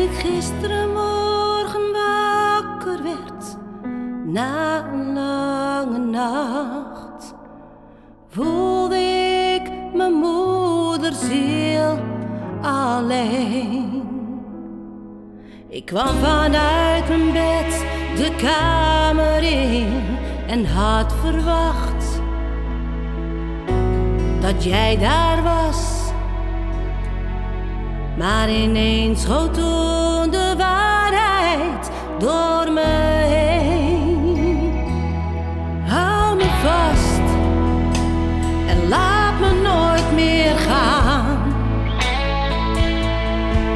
ik gisterenmorgen wakker werd, na een lange nacht, voelde ik mijn moederziel alleen. Ik kwam vanuit mijn bed de kamer in en had verwacht dat jij daar was. Maar ineens schoot toen de waarheid door me heen. Hou me vast en laat me nooit meer gaan.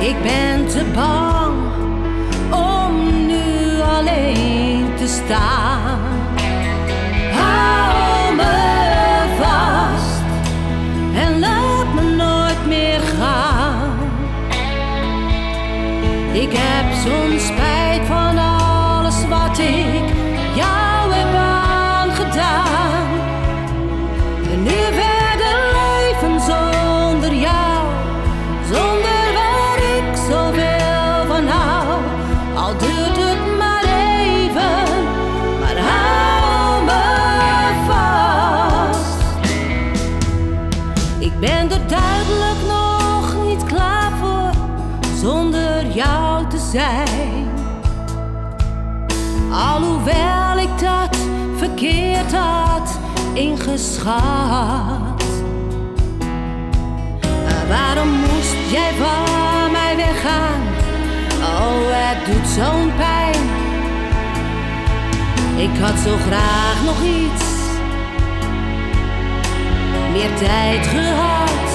Ik ben te bang om nu alleen te staan. Hou me vast en laat me nooit meer gaan. Ik heb zo'n spijt van alles wat ik jou heb aangedaan. En nu verder leven zonder jou, zonder waar ik zoveel van hou. Al duurt het maar even, maar hou me vast. Ik ben er duidelijk nog niet klaar voor, zonder jou te zijn. Alhoewel ik dat verkeerd had ingeschat. Waarom moest jij van mij weggaan? Oh, het doet zo'n pijn. Ik had zo graag nog iets meer tijd gehad.